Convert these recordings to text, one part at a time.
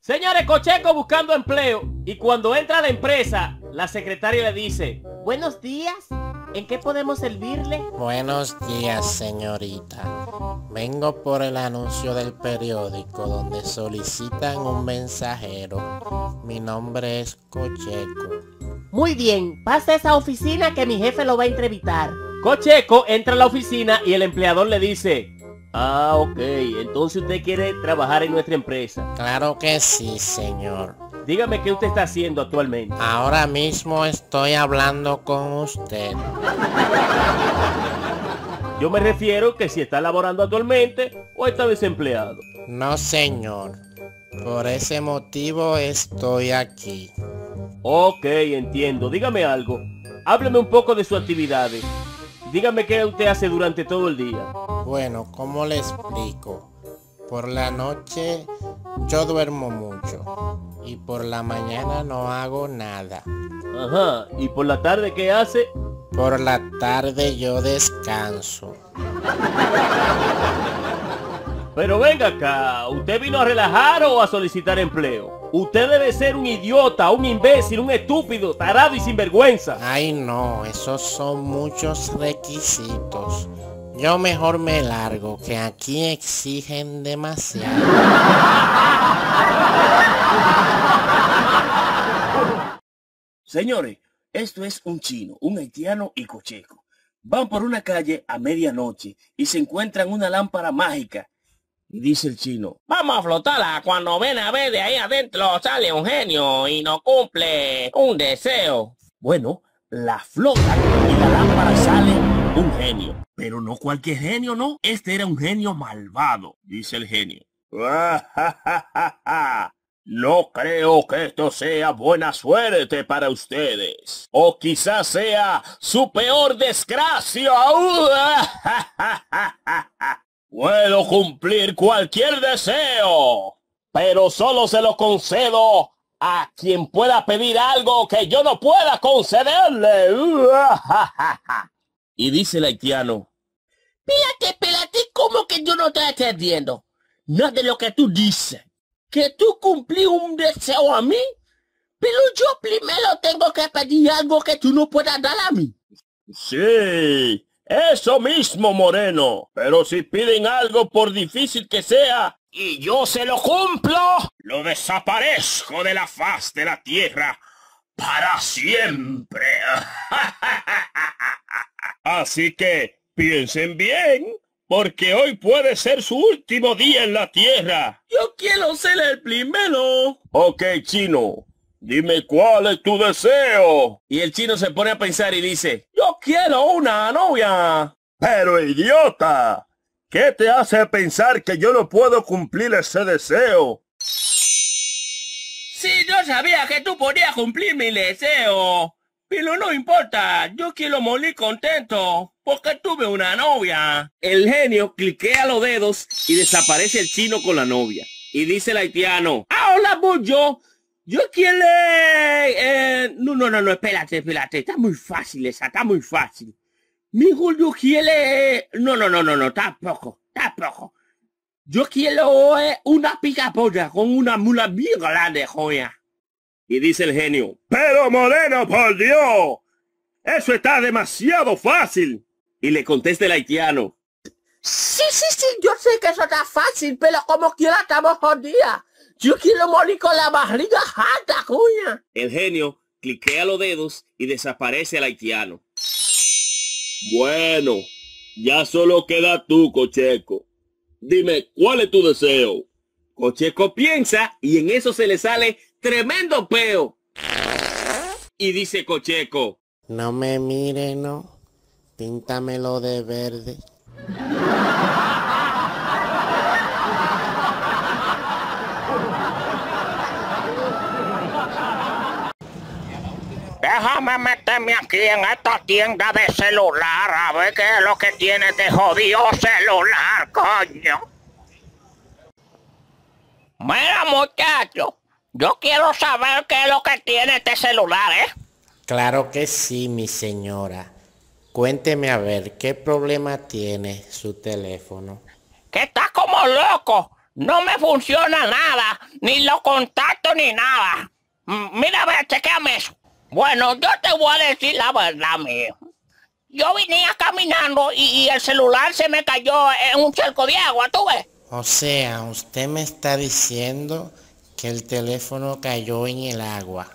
Señores, Cocheco buscando empleo. Y cuando entra a la empresa, la secretaria le dice: buenos días, ¿en qué podemos servirle? Buenos días, señorita. Vengo por el anuncio del periódico donde solicitan un mensajero. Mi nombre es Cocheco. Muy bien, pasa a esa oficina que mi jefe lo va a entrevistar. Cocheco entra a la oficina y el empleador le dice: ah, ok, entonces usted quiere trabajar en nuestra empresa. Claro que sí, señor. Dígame qué usted está haciendo actualmente. Ahora mismo estoy hablando con usted. Yo me refiero que si está laborando actualmente o está desempleado. No, señor. Por ese motivo estoy aquí. Ok, entiendo. Dígame algo. Hábleme un poco de sus actividades. Dígame qué usted hace durante todo el día. Bueno, ¿cómo le explico? Por la noche yo duermo mucho y por la mañana no hago nada. Ajá, ¿y por la tarde qué hace? Por la tarde yo descanso. Pero venga acá, ¿usted vino a relajar o a solicitar empleo? Usted debe ser un idiota, un imbécil, un estúpido, tarado y sinvergüenza. Ay no, esos son muchos requisitos. Yo mejor me largo, que aquí exigen demasiado. Señores, esto es un chino, un haitiano y Cocheco. Van por una calle a medianoche y se encuentran una lámpara mágica. Y dice el chino: vamos a flotarla, cuando ven a ver de ahí adentro sale un genio y nos cumple un deseo. Bueno, la flotan y la lámpara sale un genio. Pero no cualquier genio, no. Este era un genio malvado. Dice el genio: no creo que esto sea buena suerte para ustedes. O quizás sea su peor desgracia. Puedo cumplir cualquier deseo, pero solo se lo concedo a quien pueda pedir algo que yo no pueda concederle. Y dice el haitiano: Espérate, como que yo no estoy entendiendo nada de lo que tú dices. Que tú cumplí un deseo a mí, pero yo primero tengo que pedir algo que tú no puedas dar a mí. Sí, eso mismo, moreno. Pero si piden algo, por difícil que sea, y yo se lo cumplo, lo desaparezco de la faz de la tierra para siempre. Así que piensen bien, porque hoy puede ser su último día en la tierra. Yo quiero ser el primero. Ok, chino, dime cuál es tu deseo. Y el chino se pone a pensar y dice: yo quiero una novia. Pero idiota, ¿qué te hace pensar que yo no puedo cumplir ese deseo? Sí, yo sabía que tú podías cumplir mi deseo. Pero no importa, yo quiero morir contento, porque tuve una novia. El genio cliquea los dedos y desaparece el chino con la novia. Y dice el haitiano: ahora voy yo. Yo quiero... No, espérate. Está muy fácil. Mijo, yo quiero... No, tampoco. Yo quiero una picapolla con una mula bien grande, joya. Y dice el genio: pero moreno, por Dios, eso está demasiado fácil. Y le contesta el haitiano: Sí, yo sé que eso está fácil, pero como quiera estamos jodidos. Yo quiero morir con la barriga jata, cuña. El genio cliquea los dedos y desaparece el haitiano. Bueno, ya solo queda tú, Cocheco. Dime, ¿cuál es tu deseo? Cocheco piensa y en eso se le sale tremendo peo. Y dice Cocheco: no me mire, no. Píntamelo de verde. Déjame meterme aquí en esta tienda de celular a ver qué es lo que tiene este jodido celular, coño. Mira, muchacho, yo quiero saber qué es lo que tiene este celular, ¿eh? Claro que sí, mi señora. Cuénteme a ver, ¿qué problema tiene su teléfono? Que está como loco. no me funciona nada, ni los contactos ni nada. Mira, ve, chequeame eso. Bueno, yo te voy a decir la verdad, mijo. Yo venía caminando y el celular se me cayó en un charco de agua, ¿tú ves? O sea, usted me está diciendo que el teléfono cayó en el agua.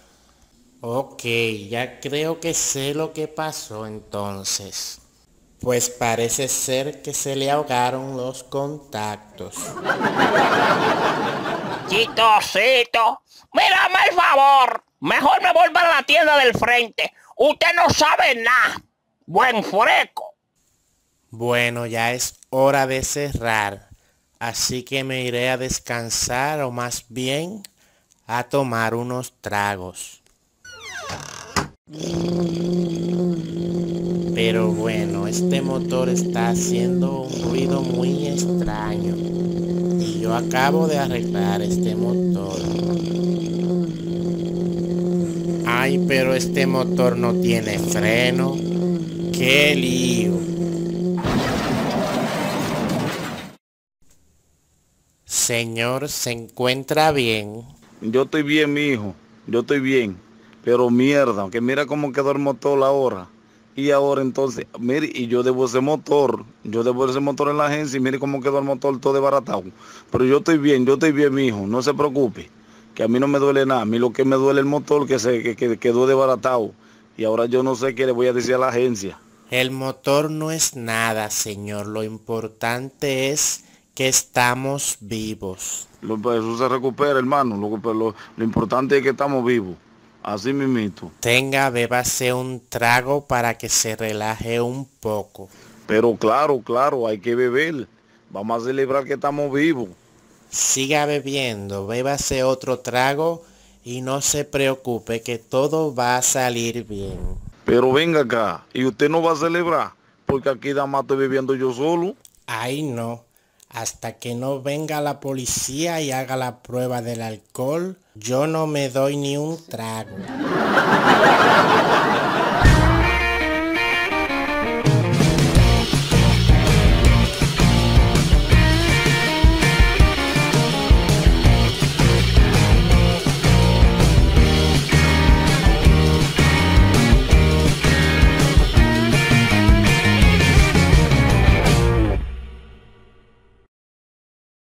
Ok, ya creo que sé lo que pasó entonces. Pues parece ser que se le ahogaron los contactos. Chistosito, mírame el favor. Mejor me vuelva a la tienda del frente. Usted no sabe nada. Buen freco. Bueno, ya es hora de cerrar. Así que me iré a descansar o más bien a tomar unos tragos. Pero bueno, este motor está haciendo un ruido muy extraño. Y yo acabo de arreglar este motor. Ay, pero este motor no tiene freno. ¡Qué lío! Señor, ¿se encuentra bien? Yo estoy bien, mijo. Yo estoy bien. Pero mierda, que mira cómo quedó el motor ahora. Y ahora entonces, mire, y yo debo ese motor. Yo debo ese motor en la agencia y mire cómo quedó el motor todo desbaratado. Pero yo estoy bien, mijo. No se preocupe, que a mí no me duele nada. A mí lo que me duele el motor que quedó desbaratado. Y ahora yo no sé qué le voy a decir a la agencia. El motor no es nada, señor. Lo importante es que estamos vivos. Eso se recupera, hermano. Lo importante es que estamos vivos. Así mismito. Tenga, bébase un trago para que se relaje un poco. Pero claro, claro, hay que beber. Vamos a celebrar que estamos vivos. Siga bebiendo, bébase otro trago y no se preocupe que todo va a salir bien. Pero venga acá, ¿y usted no va a celebrar? Porque aquí nada más estoy bebiendo yo solo. Ay no, hasta que no venga la policía y haga la prueba del alcohol, yo no me doy ni un trago.